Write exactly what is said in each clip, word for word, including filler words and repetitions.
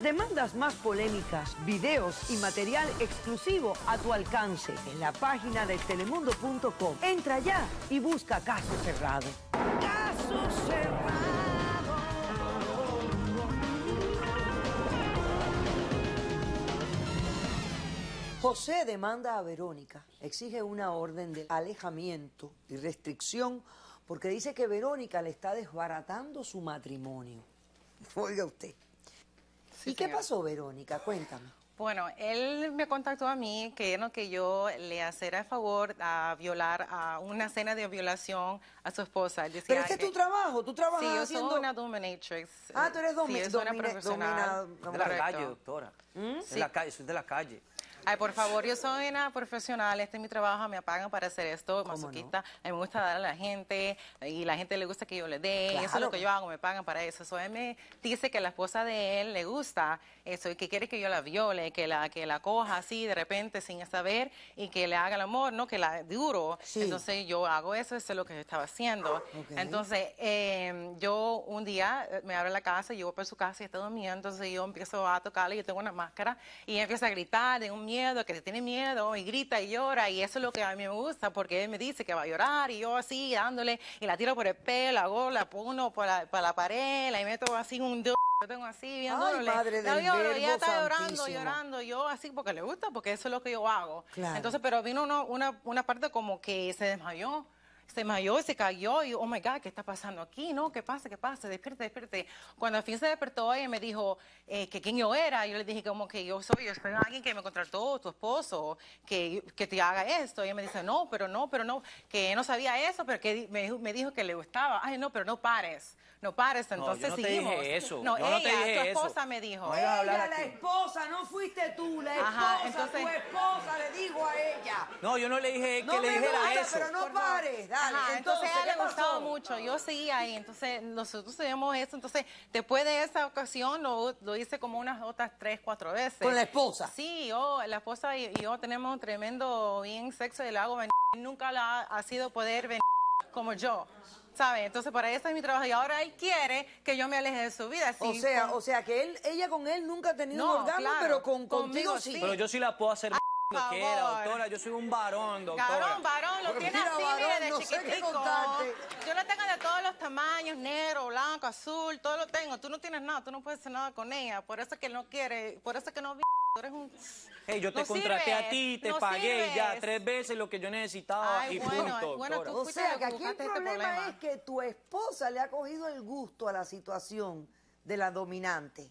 Demandas más polémicas, videos y material exclusivo a tu alcance en la página de telemundo punto com. Entra ya y busca Caso Cerrado. ¡Caso Cerrado! José demanda a Verónica. Exige una orden de alejamiento y restricción porque dice que Verónica le está desbaratando su matrimonio. Oiga usted. Sí, ¿y señor, qué pasó, Verónica? Cuéntame. Bueno, él me contactó a mí queriendo que yo le hiciera el favor a violar a una cena de violación a su esposa. Decía, pero este es tu trabajo, tú trabajas haciendo... Sí, yo soy haciendo... una dominatrix. Ah, tú eres dominatrix. Sí, yo soy domine, una profesional. Domina, de la calle, doctora. ¿Mm? Sí. De la calle, soy de la calle. Ay, por favor, yo soy una profesional, este es mi trabajo, me pagan para hacer esto, masoquista. No? A mí me gusta dar a la gente, y la gente le gusta que yo le dé, claro, eso es lo que yo hago, me pagan para eso. Eso él me dice que la esposa de él le gusta eso, y que quiere que yo la viole, que la, que la coja así de repente sin saber, y que le haga el amor, no, que la duro. Sí. Entonces yo hago eso, eso es lo que yo estaba haciendo. Okay. Entonces eh, yo un día me abro la casa, yo voy por su casa y está dormido, entonces yo empiezo a tocarle, yo tengo una máscara, y él empieza a gritar de un miedo, que se tiene miedo, y grita y llora, y eso es lo que a mí me gusta, porque él me dice que va a llorar, y yo así dándole, y la tiro por el pelo, la hago, la pongo para la, la pared, la meto así un dedo, yo tengo así viéndole, ya lloro, ya está llorando, llorando, yo así porque le gusta, porque eso es lo que yo hago. Claro. Entonces, pero vino uno, una, una parte como que se desmayó, se desmayó, se cayó, y oh my God, ¿qué está pasando aquí? No, ¿qué pasa? ¿Qué pasa? Despierte, despierte. Cuando al fin se despertó, ella me dijo eh, que quién yo era. Yo le dije como que yo soy, yo soy alguien que me contrató, tu esposo, que, que te haga esto. Y ella me dice, no, pero no, pero no, que no sabía eso, pero que me, me dijo que le gustaba. Ay, no, pero no pares, no pares, entonces no, yo no seguimos. Te dije eso. No, yo ella, no te dije tu esposa eso. Me dijo. No ella, la esposa, no fuiste tú, la Ajá, esposa, entonces... tu esposa, le dijo a ella. No, yo no le dije que no le me dijera gusta, eso. Pero no Por pares, dale. Ajá, entonces, entonces a él le gustaba mucho, yo seguía ahí, entonces nosotros seguimos eso, entonces después de esa ocasión lo, lo hice como unas otras tres, cuatro veces. ¿Con la esposa? Sí, yo, la esposa y yo tenemos un tremendo bien sexo y la hago venir, nunca la ha sido poder venir como yo, ¿sabes? Entonces para eso es mi trabajo y ahora él quiere que yo me aleje de su vida. Sí, o sea, con... o sea que él, ella con él nunca ha tenido no, un orgasmo, claro, pero con, contigo sí. sí. Pero yo sí la puedo hacer... Que era, doctora, yo soy un varón, doctora. Varón, varón, lo tiene así, mire, de no chiquitico. Yo lo tengo de todos los tamaños, negro, blanco, azul, todo lo tengo. Tú no tienes nada, tú no puedes hacer nada con ella. Por eso es que no quiere, por eso es que no... Tú eres un... Hey, yo te no contraté sirves, a ti, te no pagué sirves. ya tres veces lo que yo necesitaba. Ay, y bueno, punto, bueno, tú o sea, que aquí el este problema, problema es que tu esposa le ha cogido el gusto a la situación de la dominante.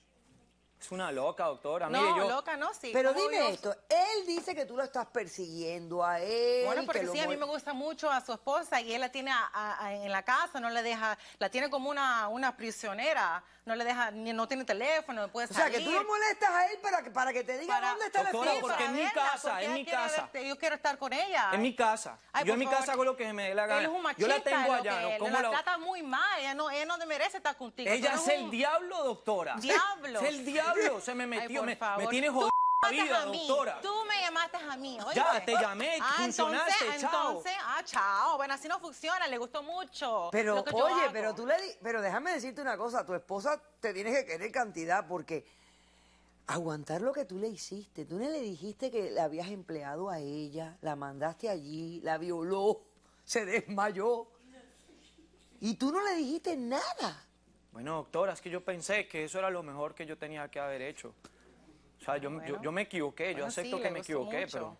Es una loca, doctora. No, Mire, yo... loca no, sí. Pero dime yo... esto, él dice que tú lo estás persiguiendo a él. Bueno, porque sí, a mí me gusta mucho a su esposa y él la tiene a, a, a, en la casa, no le deja, la tiene como una, una prisionera, no le deja, ni, no tiene teléfono, no puede salir. O sea, que tú lo molestas a él para que, para que te diga para... dónde está doctora, la esposa. Porque es mi casa, es mi casa. Verte, yo quiero estar con ella. Es mi casa. Ay, yo en mi favor. casa hago lo que me dé la gana. Él es un machista, yo la tengo allá. Él, no, como la, la trata muy mal, ella no, él no merece estar contigo. Ella es el diablo, doctora. Diablo. Es el diablo. Se me metió, Ay, me, me tiene jodida la vida, doctora. Tú me llamaste a mí. Oye, ya, te llamé, ah, funcionaste, entonces, chao. Entonces, ah, chao. Bueno, así no funciona, le gustó mucho. Pero, oye, pero tú le di, pero déjame decirte una cosa, tu esposa te tienes que querer cantidad porque aguantar lo que tú le hiciste, tú no le dijiste que la habías empleado a ella, la mandaste allí, la violó, se desmayó y tú no le dijiste nada. Bueno, doctora, es que yo pensé que eso era lo mejor que yo tenía que haber hecho. O sea, yo, bueno, yo, yo me equivoqué, bueno, yo acepto sí, que me equivoqué, mucho. pero...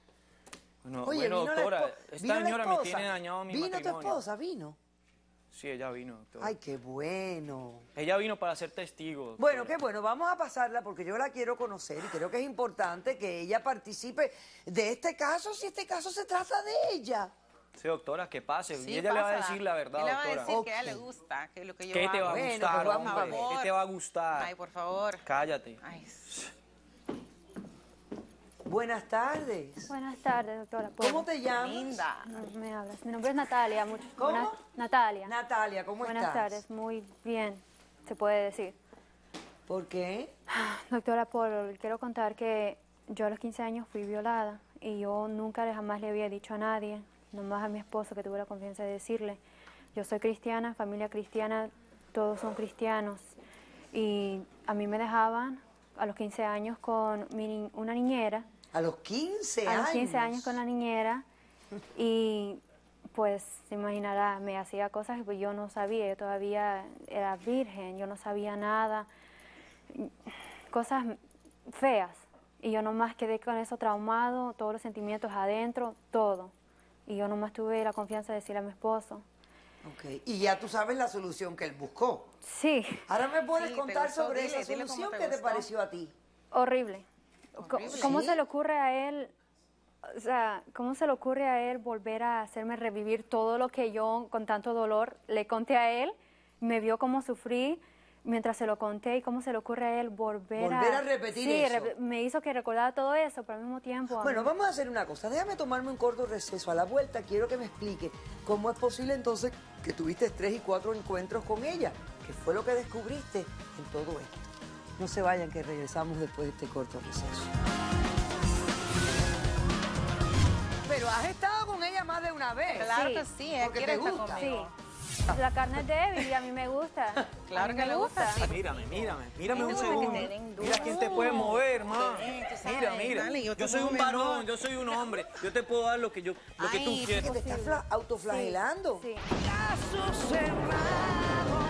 Bueno, Oye, bueno doctora, esta señora me tiene dañado mi ¿Vino matrimonio. ¿Vino tu esposa? ¿Vino? Sí, ella vino, doctora. Ay, qué bueno. Ella vino para ser testigo, doctora. Bueno, qué bueno, vamos a pasarla porque yo la quiero conocer y creo que es importante que ella participe de este caso, si este caso se trata de ella. Sí, doctora, que pase. Sí, y ella pásala. le va a decir la verdad, doctora. Le va a decir okay. que a ella le gusta, que es lo que yo ¿Qué hago? te va a gustar, bueno, hombre? Por ¿Qué te va a gustar? Ay, por favor. Cállate. Ay. Buenas tardes. Buenas tardes, doctora. ¿Puedo? ¿Cómo te llamas? Linda. No me hablas. Mi nombre es Natalia. Mucho... ¿Cómo? Buenas... Natalia. Natalia, ¿cómo Buenas estás? Buenas tardes. Muy bien, se puede decir. ¿Por qué? Doctora, por... quiero contar que yo a los quince años fui violada y yo nunca jamás le había dicho a nadie. Nomás a mi esposo que tuve la confianza de decirle. Yo soy cristiana, familia cristiana, todos son cristianos. Y a mí me dejaban a los quince años con mi, una niñera. ¿A los quince años? A los quince años con la niñera. Y pues, se imaginará, me hacía cosas que yo no sabía. Yo todavía era virgen, yo no sabía nada. Cosas feas. Y yo nomás quedé con eso traumado, todos los sentimientos adentro, todo. Y yo nomás tuve la confianza de decirle a mi esposo. Okay. Y ya tú sabes la solución que él buscó. Sí. Ahora me puedes sí, contar gustó, sobre dile, esa solución. ¿Qué te pareció a ti? Horrible. Horrible. ¿Cómo sí? se le ocurre a él, o sea, cómo se le ocurre a él volver a hacerme revivir todo lo que yo con tanto dolor le conté a él? Me vio cómo sufrí mientras se lo conté y cómo se le ocurre a él volver, volver a... a repetir sí, eso. Re me hizo que recordara todo eso, pero al mismo tiempo... Bueno, mí... vamos a hacer una cosa. Déjame tomarme un corto receso. A la vuelta quiero que me explique cómo es posible entonces que tuviste tres y cuatro encuentros con ella. ¿Qué fue lo que descubriste en todo esto? No se vayan, que regresamos después de este corto receso. Pero has estado con ella más de una vez. Claro sí, que sí. ¿eh? Porque te gusta. Conmigo. Sí. La carne es débil y a mí me gusta. Claro que me le gusta. gusta. Sí. Mírame, mírame, mírame un segundo. Mira quién te puede mover, man. Mira, mira. Yo soy un varón, yo soy un hombre. Yo te puedo dar lo que yo, lo que tú quieras. Te estás autoflagelando. Sí. Caso cerrado.